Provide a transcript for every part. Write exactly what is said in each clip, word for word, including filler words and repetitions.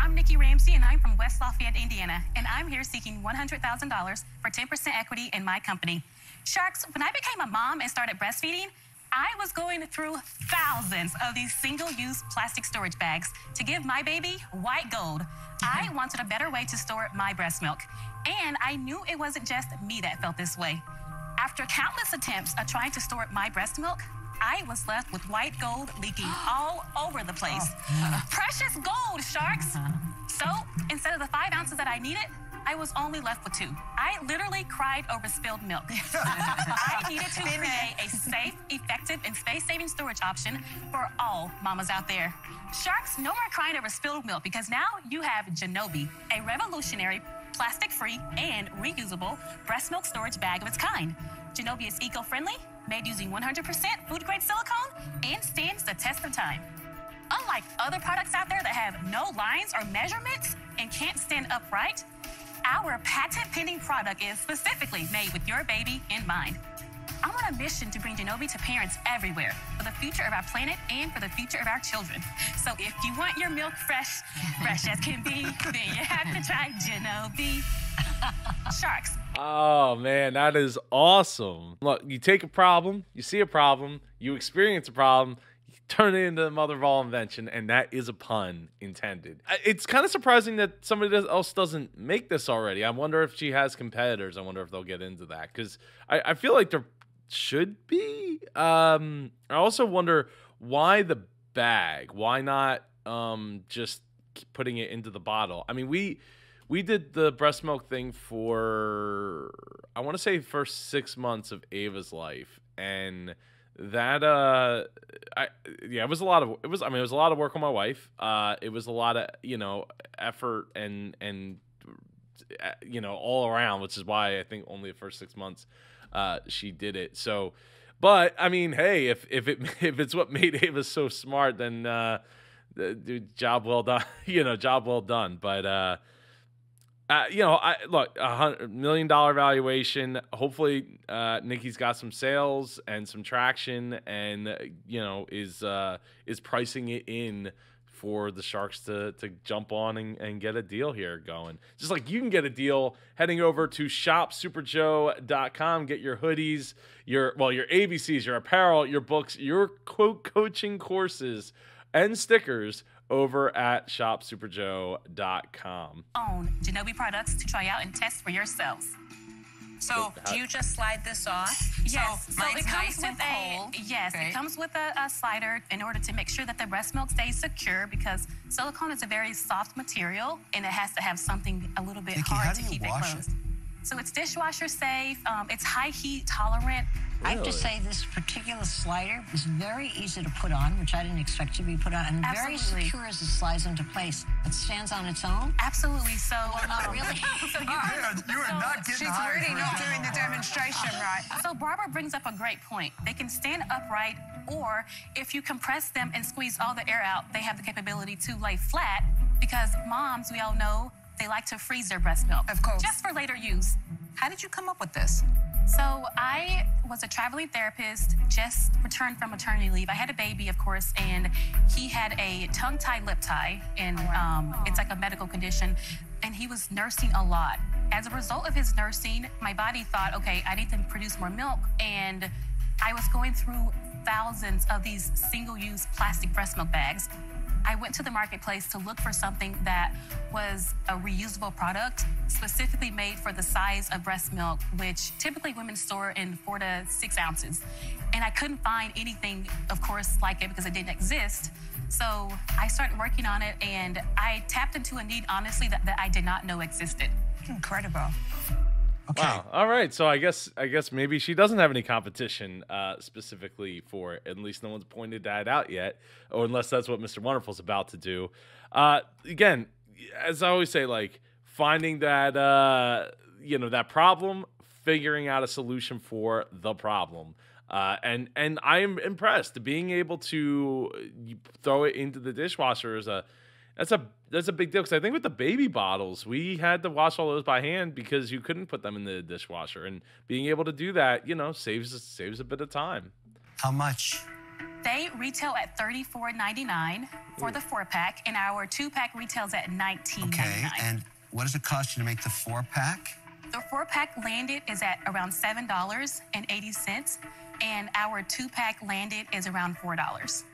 I'm Nikki Ramsey, and I'm from West Lafayette, Indiana, and I'm here seeking one hundred thousand dollars for ten percent equity in my company. Sharks, when I became a mom and started breastfeeding, I was going through thousands of these single-use plastic storage bags to give my baby white gold. I wanted a better way to store my breast milk, and I knew it wasn't just me that felt this way. After countless attempts at trying to store my breast milk, I was left with white gold leaking all over the place. Oh. Precious gold, sharks! So, instead of the five ounces that I needed, I was only left with two. I literally cried over spilled milk. I needed to create a safe, effective, and space-saving storage option for all mamas out there. Sharks, no more crying over spilled milk, because now you have Junobie, a revolutionary, plastic-free, and reusable breast milk storage bag of its kind. Junobie is eco-friendly, made using one hundred percent food-grade silicone, and stands the test of time. Unlike other products out there that have no lines or measurements and can't stand upright, our patent-pending product is specifically made with your baby in mind. I'm on a mission to bring Junobie to parents everywhere for the future of our planet and for the future of our children. So if you want your milk fresh, fresh as can be, then you have to try Junobie. Sharks. Oh, man, that is awesome. Look, you take a problem, you see a problem, you experience a problem, turn it into the mother of all invention, and that is a pun intended. It's kind of surprising that somebody else doesn't make this already. I wonder if she has competitors. I wonder if they'll get into that, because I, I feel like there should be. Um, I also wonder why the bag? Why not um, just putting it into the bottle? I mean, we we did the breast milk thing for, I want to say, first six months of Ava's life, and that uh I yeah it was a lot of it was I mean it was a lot of work on my wife. Uh it was a lot of, you know, effort and and uh, you know, all around, which is why I think only the first six months uh she did it. So, but I mean, hey, if if it if it's what made Ava so smart, then uh dude, job well done. You know, job well done. But uh Uh, you know, I look, a hundred million dollar valuation. Hopefully, uh, Nikki's got some sales and some traction, and uh, you know, is uh, is pricing it in for the Sharks to to jump on and, and get a deal here going. Just like you can get a deal heading over to shop super joe dot com. Get your hoodies, your well, your A B Cs, your apparel, your books, your quote coaching courses, and stickers over at shop super joe dot com. Own Junobie products to try out and test for yourselves. So do you just slide this off? Yes. So, so it comes nice with a cold. Yes, okay. It comes with a, a slider in order to make sure that the breast milk stays secure, because silicone is a very soft material and it has to have something a little bit Nikki, hard to keep it closed. It? So it's dishwasher safe. Um, it's high heat tolerant. Really? I have to say, this particular slider was very easy to put on, which I didn't expect to be put on, and absolutely very secure as it slides into place. It stands on its own? Absolutely. So, well, not really. So you are, you are so not getting She's really not doing the demonstration right. So Barbara brings up a great point. They can stand upright, or if you compress them and squeeze all the air out, they have the capability to lay flat, because moms, we all know, they like to freeze their breast milk. Of course. Just for later use. How did you come up with this? So I was a traveling therapist, just returned from maternity leave. I had a baby, of course, and he had a tongue tie, lip tie, and um, it's like a medical condition, and he was nursing a lot. As a result of his nursing, my body thought, okay, I need to produce more milk, and I was going through thousands of these single-use plastic breast milk bags. I went to the marketplace to look for something that was a reusable product specifically made for the size of breast milk, which typically women store in four to six ounces. And I couldn't find anything, of course, like it, because it didn't exist. So I started working on it, and I tapped into a need, honestly, that, that I did not know existed. Incredible. Okay. Wow. All right. So I guess I guess maybe she doesn't have any competition uh, specifically for it. At least no one's pointed that out yet, or unless that's what Mister Wonderful's about to do. Uh, again, as I always say, like finding that uh, you know, that problem, figuring out a solution for the problem, uh, and and I am impressed. Being able to throw it into the dishwasher is a That's a that's a big deal, because I think with the baby bottles, we had to wash all those by hand because you couldn't put them in the dishwasher. And being able to do that, you know, saves saves a bit of time. How much? They retail at thirty-four ninety-nine for Ooh. the four-pack, and our two-pack retails at nineteen ninety-nine. Okay, and what does it cost you to make the four-pack? The four-pack landed is at around seven dollars and eighty cents, and our two-pack landed is around four dollars.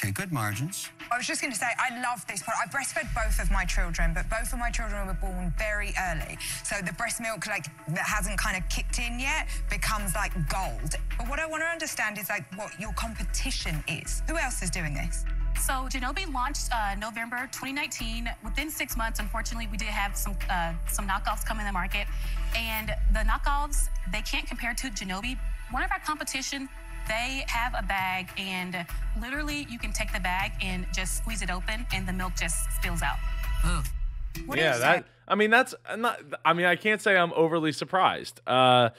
Okay, good margins. I was just going to say, I love this product. I breastfed both of my children, but both of my children were born very early. So the breast milk, like, that hasn't kind of kicked in yet becomes, like, gold. But what I want to understand is, like, what your competition is. Who else is doing this? So Junobie launched uh, November twenty nineteen. Within six months, unfortunately, we did have some uh, some knockoffs come in the market. And the knockoffs, they can't compare to Junobie. One of our competition, they have a bag, and literally you can take the bag and just squeeze it open, and the milk just spills out. Ugh. What yeah, that. I mean, that's not. I mean, I can't say I'm overly surprised. Uh,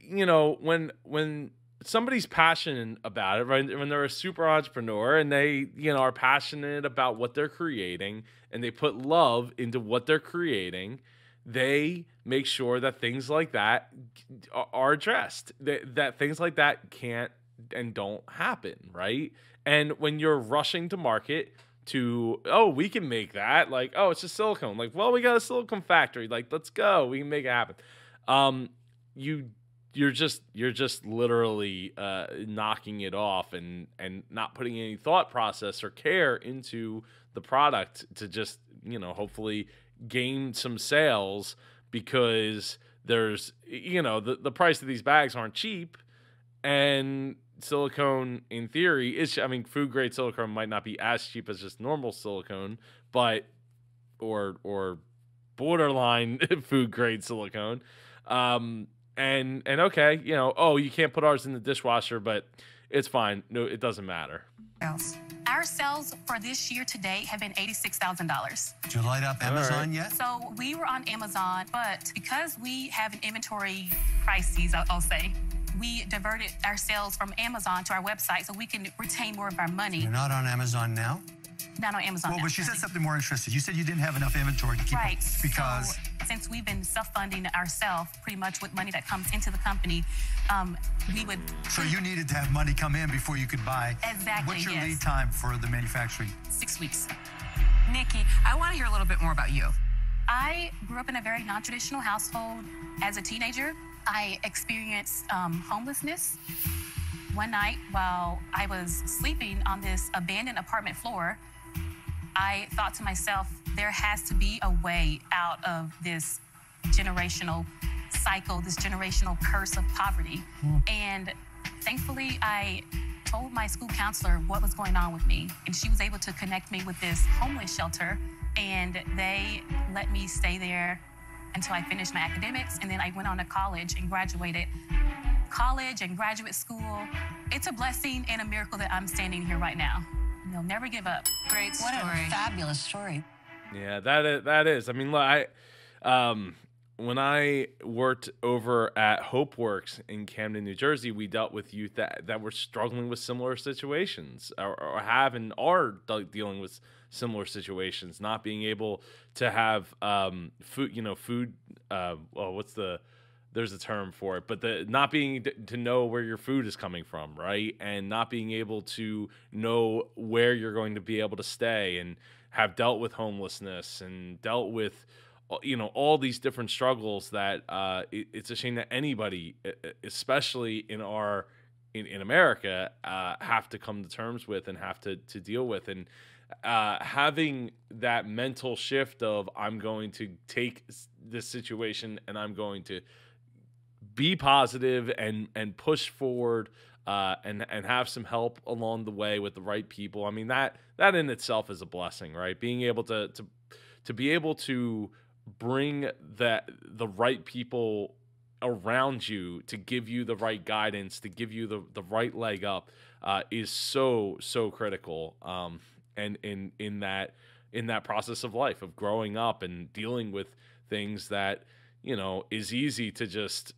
you know, when when somebody's passionate about it, right? When they're a super entrepreneur and they, you know, are passionate about what they're creating, and they put love into what they're creating, they make sure that things like that are addressed, that, that things like that can't and don't happen, right? And when you're rushing to market to, oh, we can make that, like, oh, it's just silicone. Like, well, we got a silicone factory. Like, let's go. We can make it happen. Um, you, you're just, you're just literally uh, knocking it off and, and not putting any thought process or care into the product to just, you know, hopefully gain some sales, because there's, you know, the, the price of these bags aren't cheap, and silicone in theory is, I mean, food grade silicone might not be as cheap as just normal silicone, but, or, or borderline food grade silicone. Um, and, and okay, you know, oh, you can't put ours in the dishwasher, but it's fine. No, it doesn't matter. Else. Our sales for this year to date have been eighty-six thousand dollars. Did you light up Amazon right. yet? So we were on Amazon, but because we have an inventory crisis, I'll, I'll say, we diverted our sales from Amazon to our website so we can retain more of our money. You're not on Amazon now? Not on Amazon. Well, now, but she said something more interesting. You said you didn't have enough inventory to keep right. up because... So, since we've been self-funding ourselves pretty much with money that comes into the company, um, we would... So you needed to have money come in before you could buy. Exactly, What's your yes. lead time for the manufacturing? Six weeks. Nikki, I want to hear a little bit more about you. I grew up in a very non-traditional household. As a teenager, I experienced um, homelessness. One night while I was sleeping on this abandoned apartment floor, I thought to myself, there has to be a way out of this generational cycle, this generational curse of poverty. Mm. And thankfully, I told my school counselor what was going on with me, and she was able to connect me with this homeless shelter, and they let me stay there until I finished my academics, and then I went on to college and graduated. College and graduate school, it's a blessing and a miracle that I'm standing here right now. You'll never give up. Great story. What a fabulous story. Yeah, that is, that is. I mean, I, um, when I worked over at HopeWorks in Camden, New Jersey, we dealt with youth that, that were struggling with similar situations or, or have and are dealing with similar situations, not being able to have um, food, you know, food, uh, well, what's the, there's a term for it, but the not being to know where your food is coming from, right? And not being able to know where you're going to be able to stay, and have dealt with homelessness and dealt with, you know, all these different struggles that uh, it, it's a shame that anybody, especially in our, in, in America, uh, have to come to terms with and have to, to deal with. And uh, having that mental shift of, I'm going to take this situation and I'm going to be positive and and push forward uh, and and have some help along the way with the right people. I mean, that that in itself is a blessing, right? Being able to to to be able to bring that the right people around you to give you the right guidance, to give you the the right leg up, uh, is so so critical. Um, and in in that in that process of life, of growing up and dealing with things that, you know, is easy to just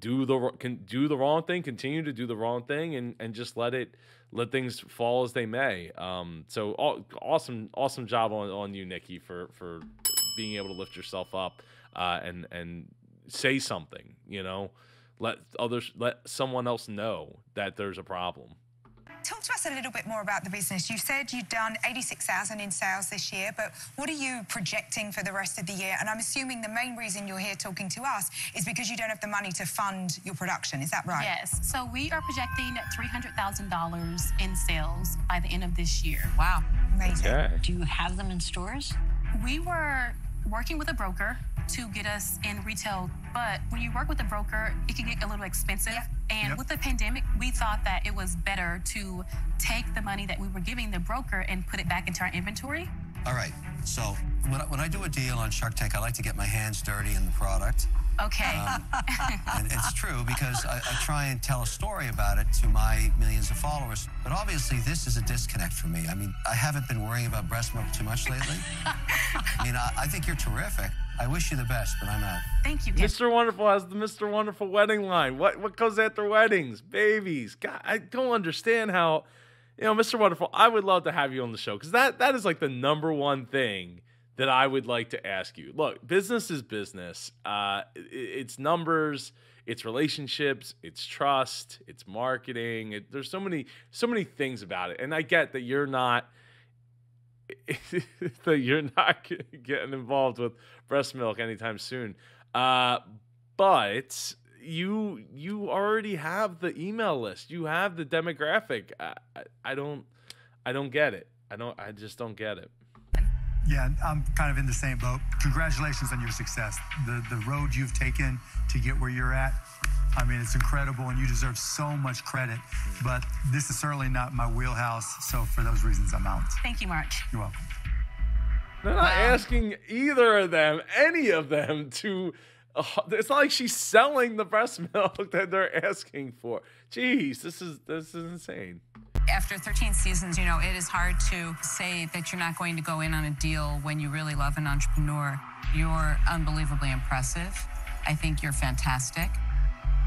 do the can do the wrong thing, continue to do the wrong thing, and and just let it let things fall as they may. Um, so all, awesome, awesome job on on you, Nikki, for for being able to lift yourself up uh, and and say something. You know, let others, let someone else know that there's a problem. talk to us a little bit more about the business. You said you've done eighty-six thousand in sales this year, but what are you projecting for the rest of the year? And I'm assuming the main reason you're here talking to us is because you don't have the money to fund your production. Is that right? Yes. So we are projecting three hundred thousand dollars in sales by the end of this year. Wow. Amazing. Okay. Do you have them in stores? We were working with a broker to get us in retail, but when you work with a broker, it can get a little expensive. Yep. And yep. with the pandemic, we thought that it was better to take the money that we were giving the broker and put it back into our inventory. All right, so when I, when I do a deal on Shark Tank, I like to get my hands dirty in the product. Okay. Um, and it's true because I, I try and tell a story about it to my millions of followers. But obviously, this is a disconnect for me. I mean, I haven't been worrying about breast milk too much lately. I mean, I, I think you're terrific. I wish you the best, but I'm out. Thank you. Mister Wonderful has the Mister Wonderful wedding line. What what goes after weddings? Babies. God, I don't understand how, you know, Mister Wonderful, I would love to have you on the show because that, that is like the number one thing that I would like to ask you. Look, business is business. Uh, it, it's numbers, it's relationships, it's trust, it's marketing. It, there's so many, so many things about it. And I get that you're not that you're not getting involved with breast milk anytime soon, uh, but you you already have the email list. You have the demographic. I, I, I don't I don't get it. I don't I just don't get it. Yeah, I'm kind of in the same boat. Congratulations on your success. The the road you've taken to get where you're at, I mean, it's incredible, and you deserve so much credit. But this is certainly not my wheelhouse, so for those reasons, I'm out. Thank you, Mark. You're welcome. They're not wow. asking either of them, any of them, to... Uh, it's not like she's selling the breast milk that they're asking for. Jeez, this is this is insane. After thirteen seasons, you know, it is hard to say that you're not going to go in on a deal when you really love an entrepreneur. You're unbelievably impressive. I think you're fantastic.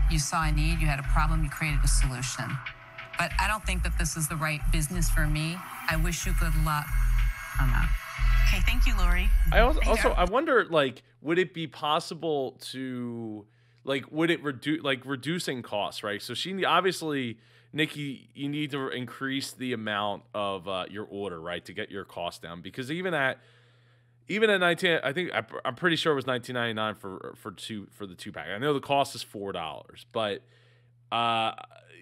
You saw a need, you had a problem, you created a solution. But I don't think that this is the right business for me. I wish you good luck. I'm out. Okay, thank you, Lori. I also, also I wonder, like, would it be possible to, like, would it reduce, like, reducing costs, right? So she obviously... Nikki, you need to increase the amount of uh, your order, right, to get your cost down. Because even at even at nineteen, I think I, I'm pretty sure it was nineteen ninety-nine for for two for the two pack. I know the cost is four dollars, but uh,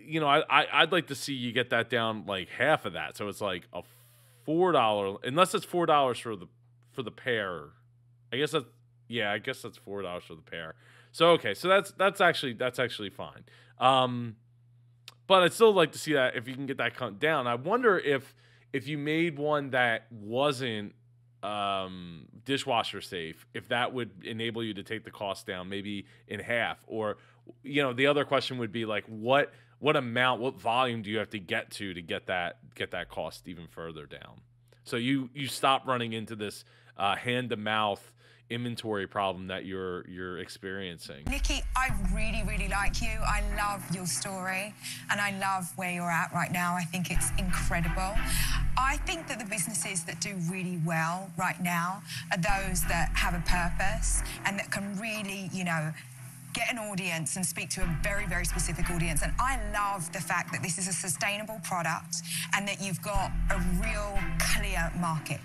you know, I, I I'd like to see you get that down like half of that. So it's like a four dollar, unless it's four dollars for the for the pair. I guess that yeah, I guess that's four dollars for the pair. So okay, so that's that's actually that's actually fine. Um, But I'd still like to see that if you can get that cut down. I wonder if if you made one that wasn't um, dishwasher safe, if that would enable you to take the cost down maybe in half. Or, you know, the other question would be like, what what amount, what volume do you have to get to to get that get that cost even further down? So you you stop running into this uh, hand to mouth inventory problem that you're you're experiencing. Nikki, I really, really like you. I love your story and I love where you're at right now. I think it's incredible. I think that the businesses that do really well right now are those that have a purpose and that can really, you know, get an audience and speak to a very, very specific audience. And I love the fact that this is a sustainable product and that you've got a real clear market.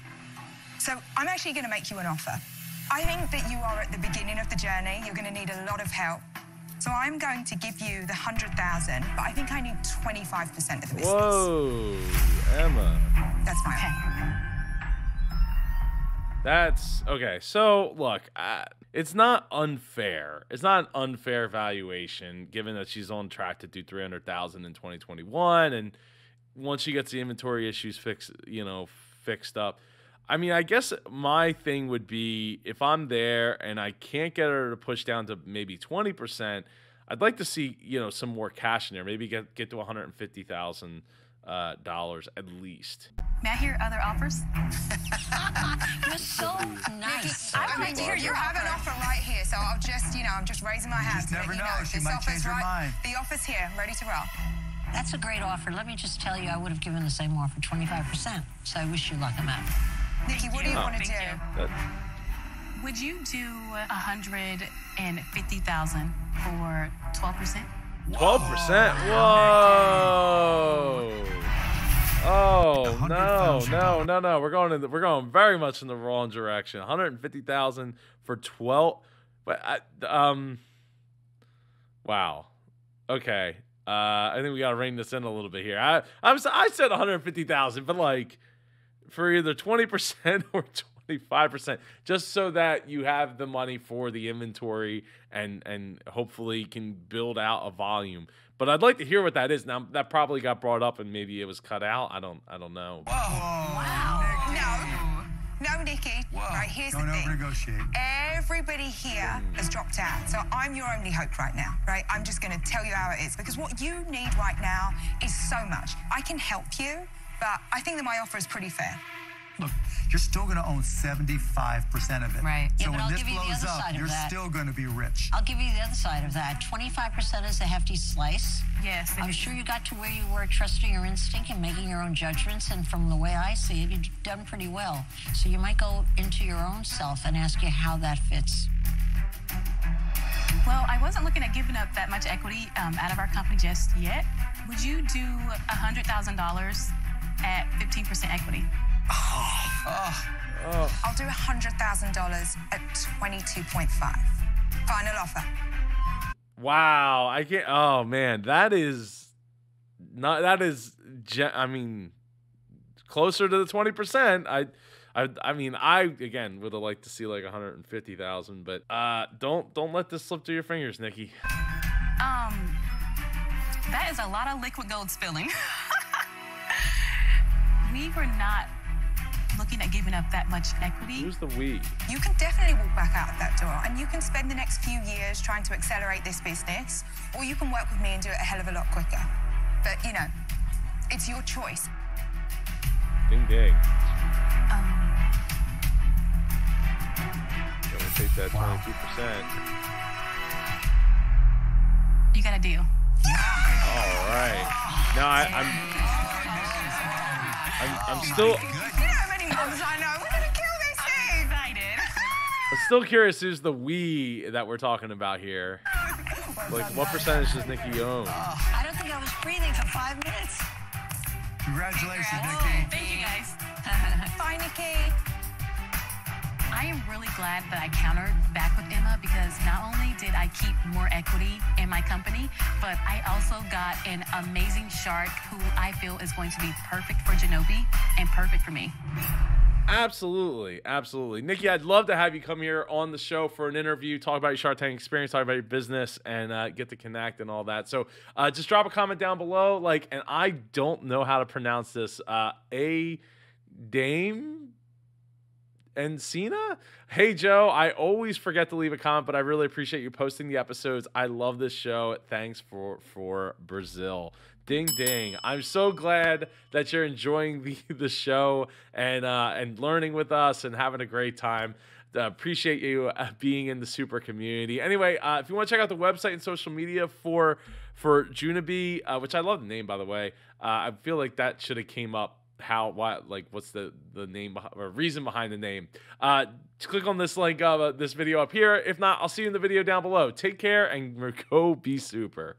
So I'm actually going to make you an offer. I think that you are at the beginning of the journey. You're going to need a lot of help. So I'm going to give you the one hundred thousand, but I think I need twenty-five percent of the business. Whoa, Emma. That's fine. Okay. That's, okay, so look, I, it's not unfair. It's not an unfair valuation, given that she's on track to do three hundred thousand in twenty twenty-one. And once she gets the inventory issues fixed, you know, fixed up, I mean, I guess my thing would be if I'm there and I can't get her to push down to maybe twenty percent, I'd like to see, you know, some more cash in there. Maybe get get to one hundred fifty thousand dollars uh, dollars at least. May I hear other offers? You're so nice. Nikki, I would like to hear you have an offer right here, so I'll just, you know, I'm just raising my hand. You never know. She might change her mind. The offer's here. I'm ready to roll. That's a great offer. Let me just tell you, I would have given the same offer, twenty-five percent. So I wish you luck. I'm out. Nikki, what do you oh, want to do? You. Would you do one hundred fifty thousand for twelve percent? twelve percent? Whoa! Oh no, no, no, no! We're going in. The, we're going very much in the wrong direction. One hundred fifty thousand for twelve. But I, um, wow. Okay. Uh, I think we gotta rein this in a little bit here. I I'm, I said one hundred fifty thousand, but like for either twenty percent or twenty-five percent, just so that you have the money for the inventory and and hopefully can build out a volume. But I'd like to hear what that is. Now that probably got brought up and maybe it was cut out. I don't I don't know. Whoa. Wow. No. No, Nikki. Whoa. Right, here's don't the thing. Over-negotiate. Everybody here has dropped out. So I'm your only hope right now, right? I'm just gonna tell you how it is, because what you need right now is so much. I can help you, but I think that my offer is pretty fair. Look, you're still going to own seventy-five percent of it. Right. So yeah, when I'll this blows up, you're that. still going to be rich. I'll give you the other side of that. twenty-five percent is a hefty slice. Yes. I'm sure you got to where you were trusting your instinct and making your own judgments. And from the way I see it, you've done pretty well. So you might go into your own self and ask you how that fits. Well, I wasn't looking at giving up that much equity um, out of our company just yet. Would you do one hundred thousand dollars at fifteen percent equity? Oh, oh, oh. I'll do one hundred thousand dollars at twenty-two point five. Final offer. Wow, I can't. Oh man, that is not. That is. I mean, closer to the twenty percent. I, I, I mean, I again would have liked to see like one hundred fifty thousand, but uh, don't don't let this slip through your fingers, Nikki. Um, that is a lot of liquid gold spilling. We were not looking at giving up that much equity. Who's the we? You can definitely walk back out of that door, and you can spend the next few years trying to accelerate this business, or you can work with me and do it a hell of a lot quicker. But, you know, it's your choice. Ding, ding. Um. Yeah, we'll take that twenty-two percent. You got a deal. All right. Now I, I'm... I'm, I'm still. You know how many moms I know. We're gonna kill this thing. I'm excited. I'm still curious who's the we that we're talking about here. Like, what percentage does Nikki own? I don't think I was breathing for five minutes. Congratulations, Nikki. Thank you, guys. Bye, Nikki. I am really glad that I countered back with Emma, because not only did I keep more equity in my company, but I also got an amazing shark who I feel is going to be perfect for Junobie and perfect for me. Absolutely. Absolutely. Nikki, I'd love to have you come here on the show for an interview, talk about your Shark Tank experience, talk about your business, and uh, get to connect and all that. So uh, just drop a comment down below. Like, and I don't know how to pronounce this. Uh, a dame? And Cena? Hey, Joe, I always forget to leave a comment, but I really appreciate you posting the episodes. I love this show. Thanks for, for Brazil. Ding, ding. I'm so glad that you're enjoying the, the show and, uh, and learning with us and having a great time. Uh, appreciate you uh, being in the super community. Anyway, uh, if you want to check out the website and social media for, for Junobie, uh, which I love the name, by the way, uh, I feel like that should have came up. How, why, like, what's the the name or reason behind the name? Uh, click on this link of uh, this video up here. If not, I'll see you in the video down below. Take care and go be super.